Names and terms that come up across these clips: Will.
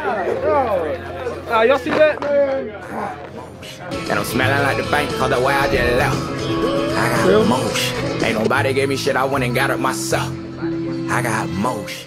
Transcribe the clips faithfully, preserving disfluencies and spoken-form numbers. Oh, y'all see that, man? And I'm smelling like the bank, cause the way I just left. I got Will? motion. Ain't nobody gave me shit, I went and got it myself. I got motion.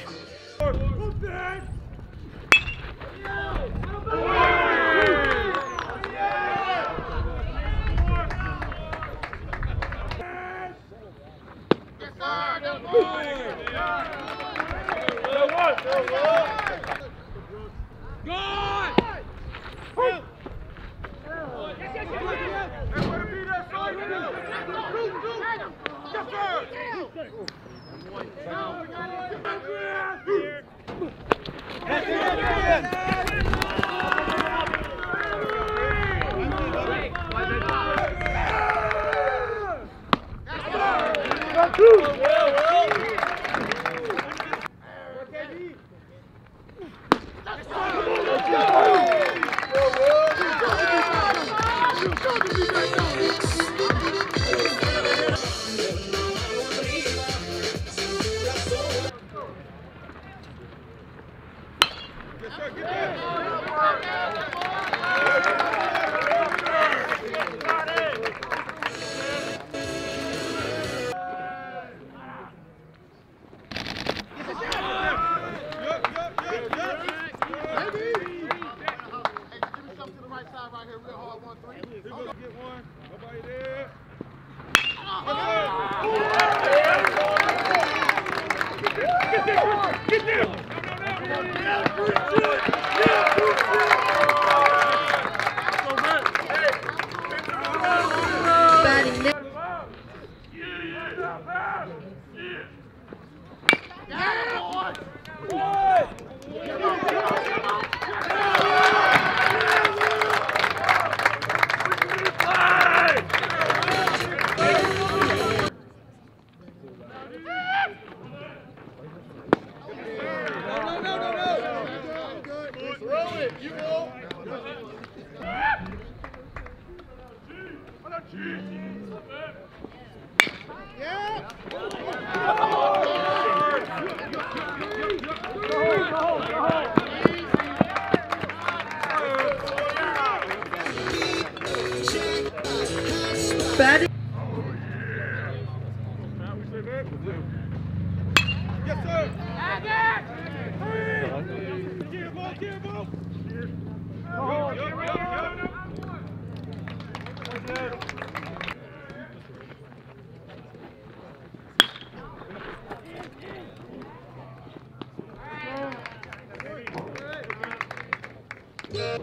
Yes.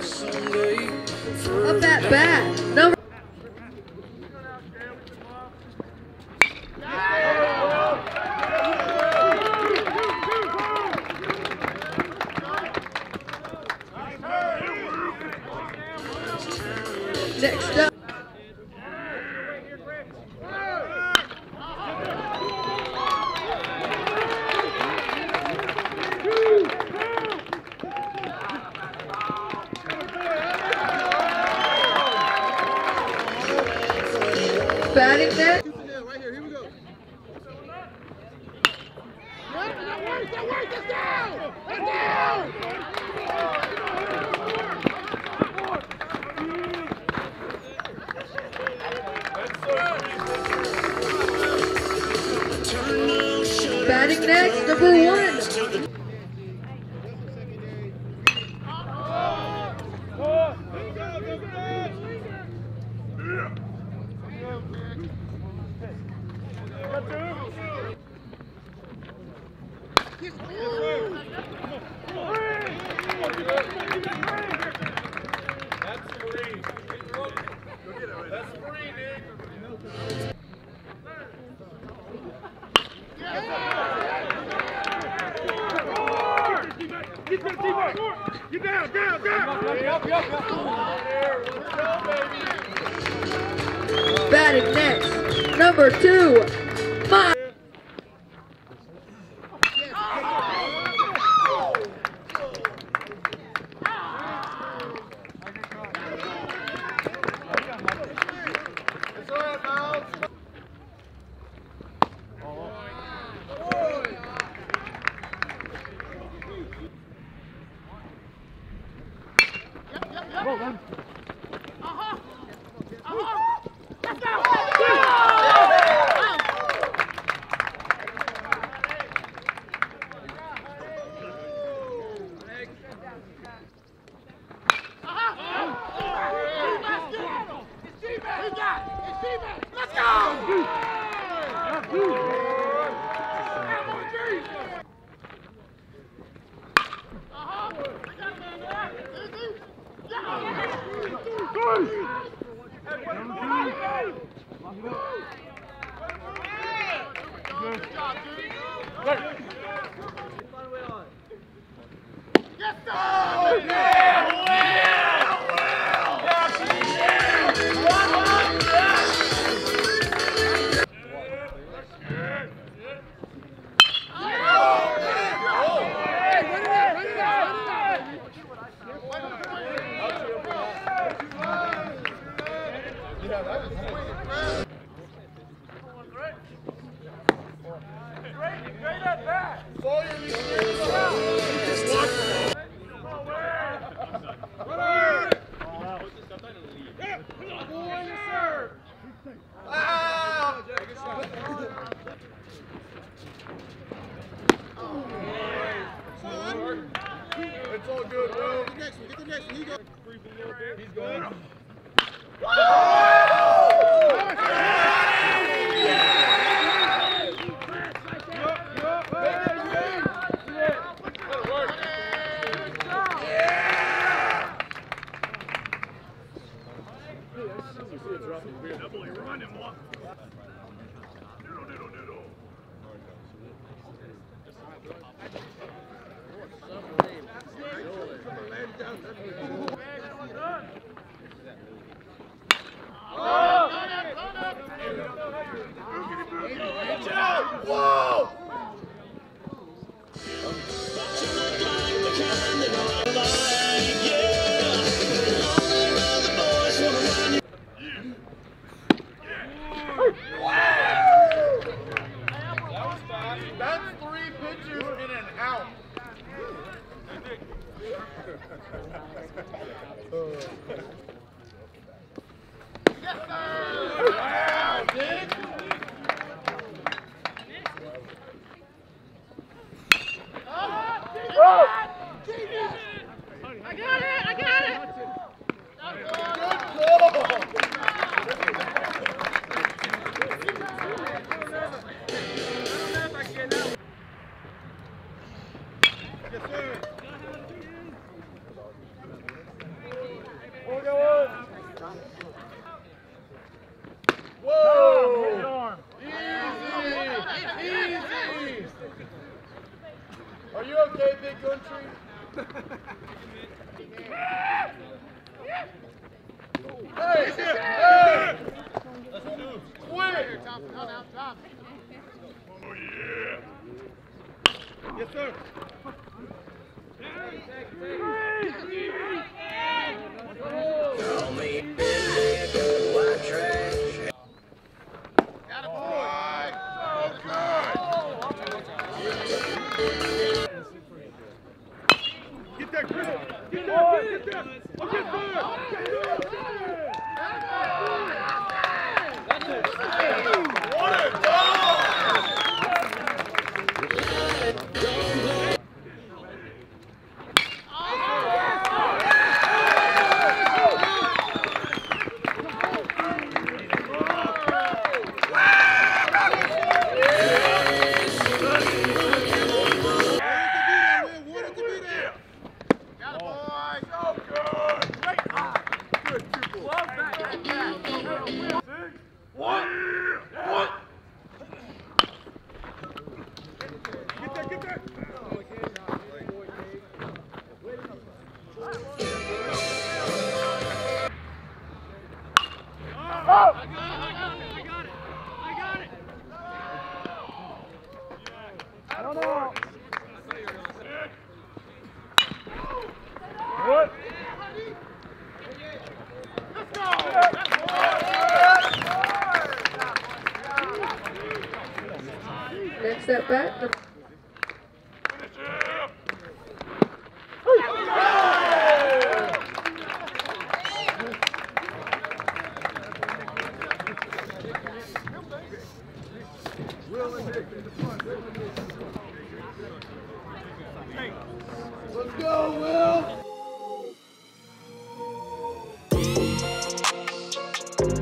Up that bat. Number next up. Bat it there. Right here, here we go. That works, that works, that's down! That's down! Batting next, number one. Get down, down, down! Batting next, number two, five. Yes, sir. Yes, sir. Tell me, is it white trash? Got a boy. Oh, good. Get that grip. Get that. Get that. Oh, get that. Get that. Next step back. Finish him! Will and Nick in the front. Let's go,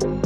Will!